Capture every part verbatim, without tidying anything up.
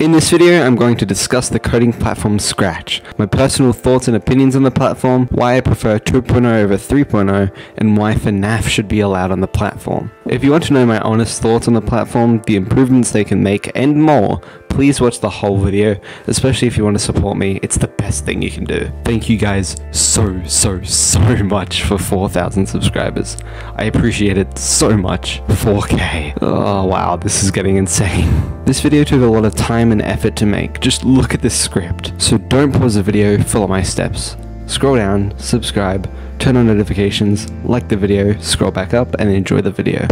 In this video, I'm going to discuss the coding platform Scratch, my personal thoughts and opinions on the platform, why I prefer two point oh over three point oh, and why FNAF should be allowed on the platform. If you want to know my honest thoughts on the platform, the improvements they can make, and more, please watch the whole video, especially if you want to support me. It's the best thing you can do. Thank you guys so, so, so much for four thousand subscribers. I appreciate it so much. four K. Oh wow, this is getting insane. This video took a lot of time and effort to make. Just look at this script. So don't pause the video, follow my steps. Scroll down, subscribe, turn on notifications, like the video, scroll back up, and enjoy the video.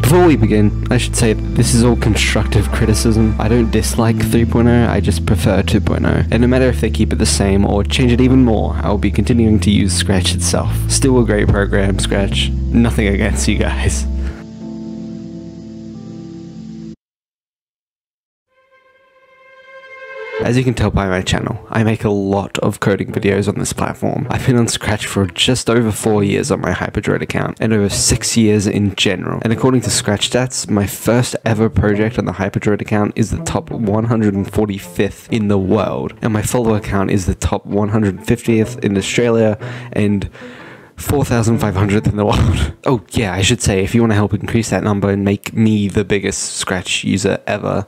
Before we begin, I should say that this is all constructive criticism. I don't dislike three point oh, I just prefer two point oh, and no matter if they keep it the same or change it even more, I will be continuing to use Scratch itself. Still a great program, Scratch. Nothing against you guys. As you can tell by my channel, I make a lot of coding videos on this platform. I've been on Scratch for just over four years on my HyperDroid account, and over six years in general. And according to Scratch stats, my first ever project on the HyperDroid account is the top one hundred forty-fifth in the world, and my follower account is the top one hundred fiftieth in Australia, and four thousand five hundredth in the world. Oh yeah, I should say, if you want to help increase that number and make me the biggest Scratch user ever,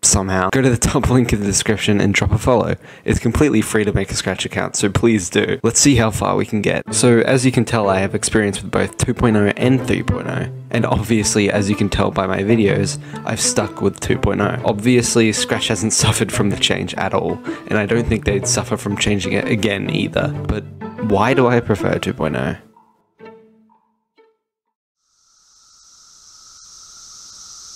somehow, go to the top link in the description and drop a follow. It's completely free to make a Scratch account, so please do. Let's see how far we can get. So as you can tell, I have experience with both two point oh and three point oh. And obviously, as you can tell by my videos, I've stuck with two point oh. Obviously, Scratch hasn't suffered from the change at all, and I don't think they'd suffer from changing it again either. But why do I prefer two point oh?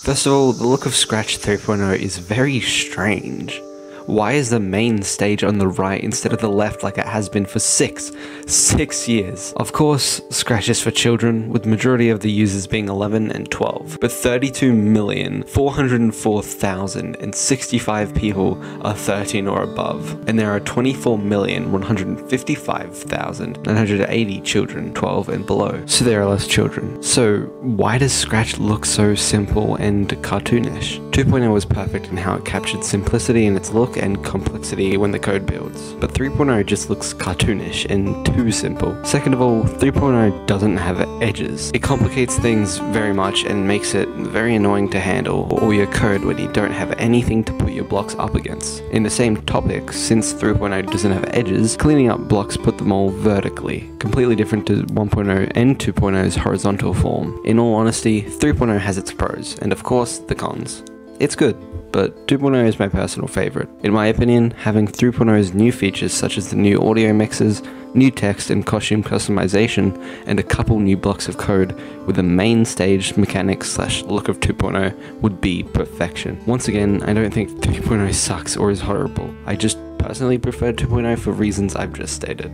First of all, the look of Scratch three point oh is very strange. Why is the main stage on the right instead of the left like it has been for six, six years? Of course, Scratch is for children, with majority of the users being eleven and twelve, but thirty-two million, four hundred four thousand sixty-five people are thirteen or above, and there are twenty-four million, one hundred fifty-five thousand, nine hundred eighty children twelve and below, so there are less children. So why does Scratch look so simple and cartoonish? two point oh was perfect in how it captured simplicity in its look and complexity when the code builds, but three point oh just looks cartoonish and too simple. Second of all, three point oh doesn't have edges. It complicates things very much and makes it very annoying to handle all your code when you don't have anything to put your blocks up against. In the same topic, since three point oh doesn't have edges, cleaning up blocks put them all vertically, completely different to one point oh and two point oh's horizontal form. In all honesty, three point oh has its pros, and of course, the cons. It's good, but two point oh is my personal favorite. In my opinion, having three point oh's new features such as the new audio mixes, new text and costume customization, and a couple new blocks of code with the main stage mechanics slash look of two point oh would be perfection. Once again, I don't think three point oh sucks or is horrible. I just personally prefer two point oh for reasons I've just stated.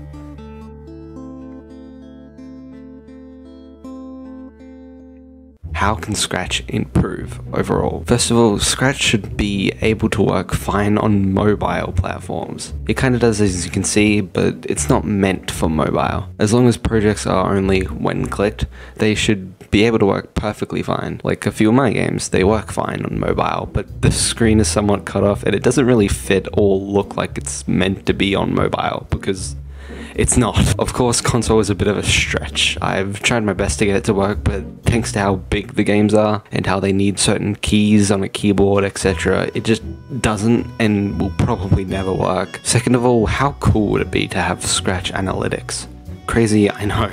How can Scratch improve overall? First of all, Scratch should be able to work fine on mobile platforms. It kind of does, as you can see, but it's not meant for mobile. As long as projects are only when clicked, they should be able to work perfectly fine. Like a few of my games, they work fine on mobile, but the screen is somewhat cut off and it doesn't really fit or look like it's meant to be on mobile because it's not. Of course, console is a bit of a stretch. I've tried my best to get it to work, but thanks to how big the games are and how they need certain keys on a keyboard, et cetera, it just doesn't and will probably never work. Second of all, how cool would it be to have Scratch analytics? Crazy, I know,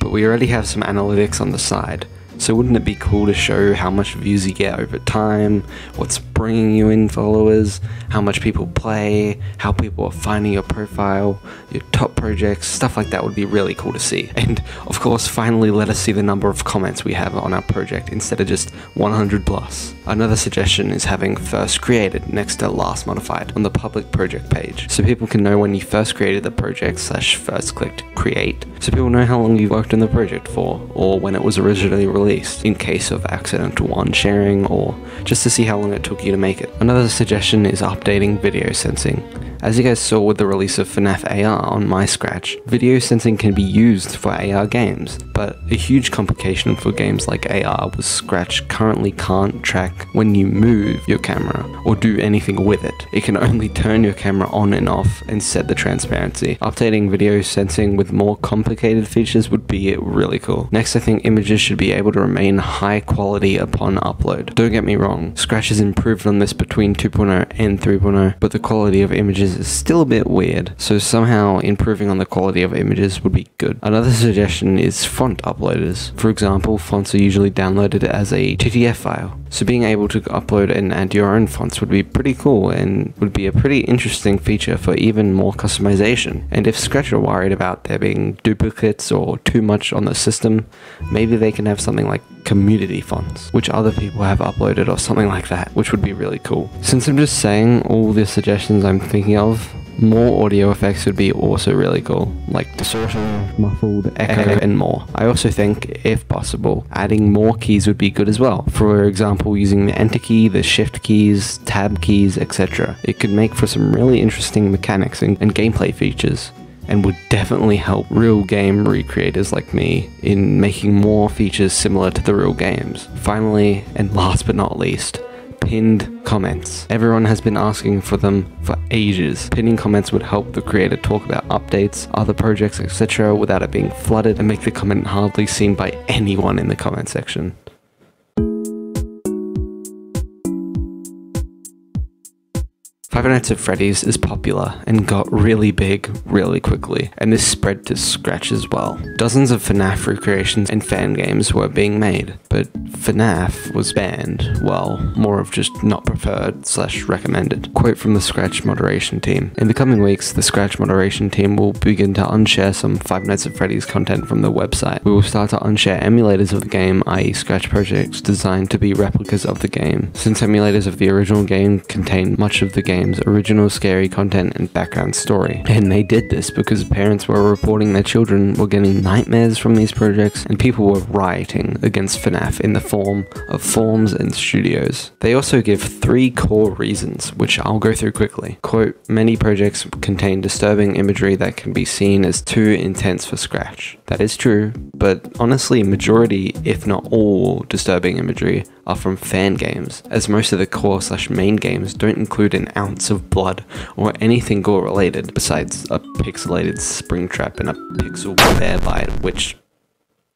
but we already have some analytics on the side. So wouldn't it be cool to show how much views you get over time, what's bringing you in followers, how much people play, how people are finding your profile, your top projects, stuff like that would be really cool to see. And of course, finally let us see the number of comments we have on our project instead of just one hundred plus. Another suggestion is having first created next to last modified on the public project page, so people can know when you first created the project slash first clicked create, so people know how long you've worked on the project for, or when it was originally released, in case of accidental one sharing, or just to see how long it took you to make it. Another suggestion is updating video sensing. As you guys saw with the release of FNAF A R on MyScratch, video sensing can be used for A R games, but a huge complication for games like A R was Scratch currently can't track when you move your camera or do anything with it. It can only turn your camera on and off and set the transparency. Updating video sensing with more complicated features would be really cool. Next, I think images should be able to remain high quality upon upload. Don't get me wrong, Scratch has improved on this between two point oh and three point oh, but the quality of images is still a bit weird, so somehow improving on the quality of images would be good. Another suggestion is font uploaders. For example, fonts are usually downloaded as a T T F file, so being able to upload and add your own fonts would be pretty cool and would be a pretty interesting feature for even more customization. And if Scratch are worried about there being duplicates or too much on the system, maybe they can have something like community fonts, which other people have uploaded or something like that, which would be really cool. Since I'm just saying all the suggestions I'm thinking of, more audio effects would be also really cool, like distortion, muffled, echo, and more. I also think, if possible, adding more keys would be good as well. For example, using the Enter key, the Shift keys, Tab keys, et cetera. It could make for some really interesting mechanics and, and gameplay features, and would definitely help real game recreators like me in making more features similar to the real games. Finally, and last but not least, pinned comments. Everyone has been asking for them for ages. Pinning comments would help the creator talk about updates, other projects, et cetera without it being flooded, and make the comment hardly seen by anyone in the comment section. Five Nights at Freddy's is popular and got really big really quickly, and this spread to Scratch as well. Dozens of FNAF recreations and fan games were being made, but FNAF was banned, well, more of just not preferred slash recommended. Quote from the Scratch moderation team. In the coming weeks, the Scratch moderation team will begin to unshare some Five Nights at Freddy's content from the website. We will start to unshare emulators of the game, that is Scratch projects designed to be replicas of the game, since emulators of the original game contain much of the game original scary content and background story. And they did this because parents were reporting their children were getting nightmares from these projects, and people were rioting against FNAF in the form of forums and studios. They also give three core reasons, which I'll go through quickly. Quote, many projects contain disturbing imagery that can be seen as too intense for Scratch. That is true, but honestly, majority, if not all, disturbing imagery are from fan games, as most of the core slash main games don't include an out of blood or anything gore related besides a pixelated springtrap and a pixel bear bite, which,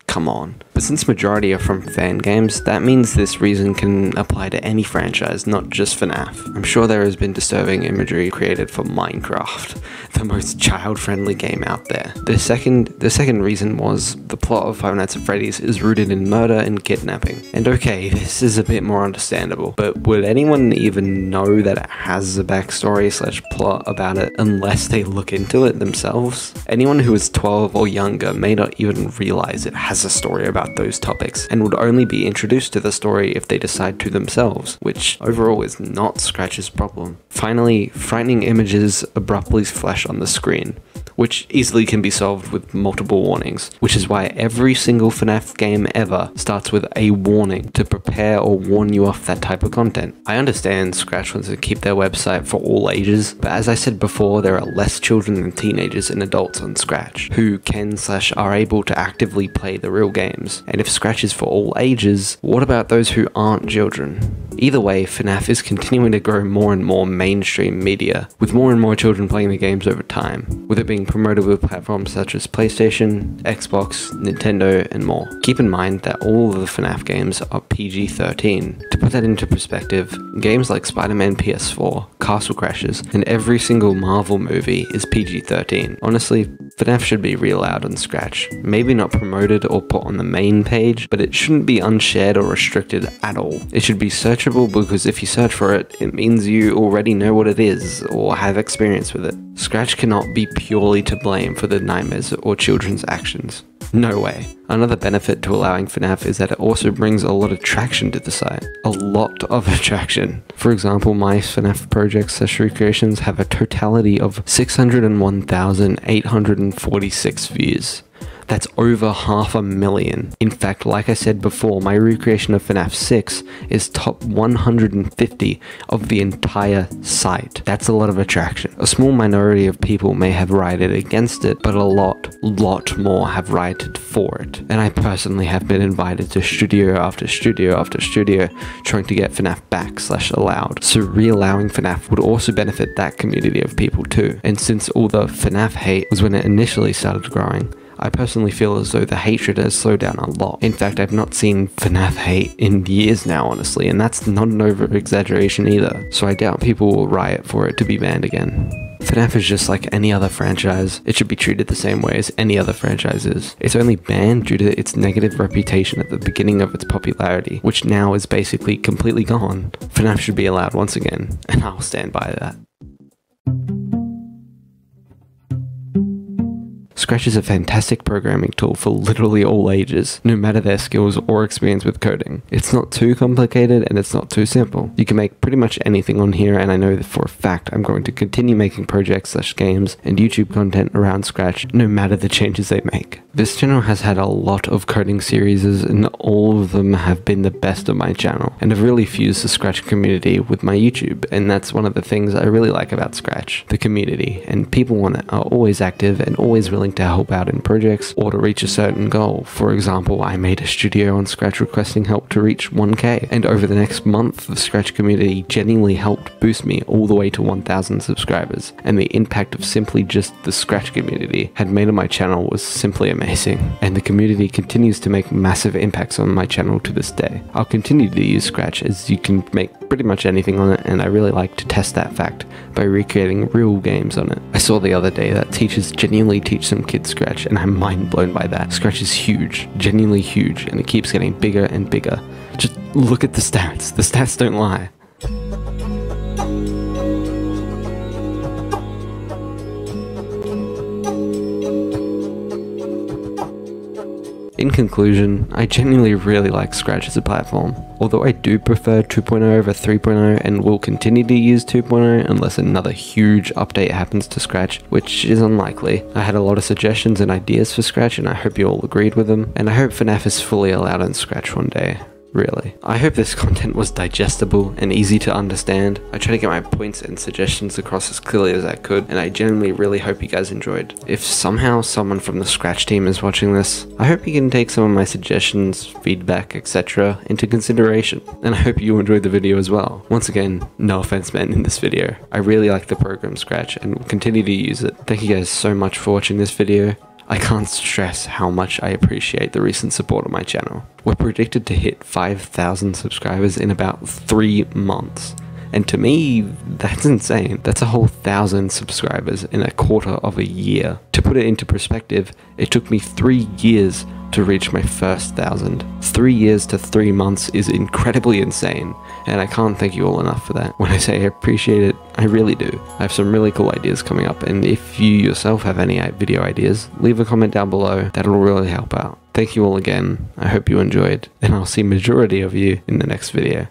come on. But since majority are from fan games, that means this reason can apply to any franchise, not just FNAF. I'm sure there has been disturbing imagery created for Minecraft, the most child-friendly game out there. The second, the second reason was the plot of Five Nights at Freddy's is rooted in murder and kidnapping. And okay, this is a bit more understandable, but would anyone even know that it has a backstory slash plot about it unless they look into it themselves? Anyone who is twelve or younger may not even realize it has a story about those topics, and would only be introduced to the story if they decide to themselves, which overall is not Scratch's problem. Finally, frightening images abruptly flash on the screen, which easily can be solved with multiple warnings, which is why every single FNAF game ever starts with a warning to prepare or warn you off that type of content. I understand Scratch wants to keep their website for all ages, but as I said before, there are less children than teenagers and adults on Scratch, who can slash are able to actively play the real games. And if Scratch is for all ages, what about those who aren't children? Either way, FNAF is continuing to grow more and more mainstream media, with more and more children playing the games over time, with it being promoted with platforms such as PlayStation, Xbox, Nintendo, and more. Keep in mind that all of the FNAF games are P G thirteen. To put that into perspective, games like Spider-Man P S four, Castle Crashers, and every single Marvel movie is P G thirteen. Honestly, FNAF should be re-allowed on Scratch. Maybe not promoted or put on the main page, but it shouldn't be unshared or restricted at all. It should be searchable, because if you search for it, it means you already know what it is or have experience with it. Scratch cannot be purely to blame for the nightmares or children's actions. No way. Another benefit to allowing FNAF is that it also brings a lot of traction to the site. A lot of attraction. For example, my FNAF projects slash recreations have a totality of six hundred one thousand eight hundred forty-six views. That's over half a million. In fact, like I said before, my recreation of FNAF six is top one hundred fifty of the entire site. That's a lot of attraction. A small minority of people may have rioted against it, but a lot, lot more have rioted for it. And I personally have been invited to studio after studio after studio trying to get FNAF back slash allowed. So re-allowing FNAF would also benefit that community of people too. And since all the FNAF hate was when it initially started growing, I personally feel as though the hatred has slowed down a lot. In fact, I've not seen FNAF hate in years now, honestly, and that's not an over-exaggeration either. So I doubt people will riot for it to be banned again. FNAF is just like any other franchise. It should be treated the same way as any other franchise is. It's only banned due to its negative reputation at the beginning of its popularity, which now is basically completely gone. FNAF should be allowed once again, and I'll stand by that. Scratch is a fantastic programming tool for literally all ages, no matter their skills or experience with coding. It's not too complicated and it's not too simple. You can make pretty much anything on here, and I know that for a fact I'm going to continue making projects slash games and YouTube content around Scratch no matter the changes they make. This channel has had a lot of coding series and all of them have been the best of my channel, and I've really fused the Scratch community with my YouTube, and that's one of the things I really like about Scratch, the community, and people on it are always active and always willing to help out in projects or to reach a certain goal. For example, I made a studio on Scratch requesting help to reach one K, and over the next month the Scratch community genuinely helped boost me all the way to one thousand subscribers, and the impact of simply just the Scratch community had made on my channel was simply amazing, and the community continues to make massive impacts on my channel to this day. I'll continue to use Scratch as you can make pretty much anything on it, and I really like to test that fact by recreating real games on it. I saw the other day that teachers genuinely teach some kids Scratch, and I'm mind blown by that. Scratch is huge, genuinely huge, and it keeps getting bigger and bigger. Just look at the stats. The stats don't lie. In conclusion, I genuinely really like Scratch as a platform, although I do prefer two point oh over three point oh and will continue to use two point oh unless another huge update happens to Scratch, which is unlikely. I had a lot of suggestions and ideas for Scratch, and I hope you all agreed with them, and I hope FNAF is fully allowed on Scratch one day. Really. I hope this content was digestible and easy to understand. I try to get my points and suggestions across as clearly as I could, and I genuinely really hope you guys enjoyed. If somehow someone from the Scratch team is watching this, I hope you can take some of my suggestions, feedback, et cetera into consideration, and I hope you enjoyed the video as well. Once again, no offense meant in this video. I really like the program Scratch and will continue to use it. Thank you guys so much for watching this video. I can't stress how much I appreciate the recent support of my channel. We're predicted to hit five thousand subscribers in about three months. And to me, that's insane. That's a whole thousand subscribers in a quarter of a year. To put it into perspective, it took me three years to reach my first thousand. Three years to three months is incredibly insane, and I can't thank you all enough for that. When I say I appreciate it, I really do. I have some really cool ideas coming up, and if you yourself have any video ideas, leave a comment down below. That'll really help out. Thank you all again. I hope you enjoyed, and I'll see majority of you in the next video.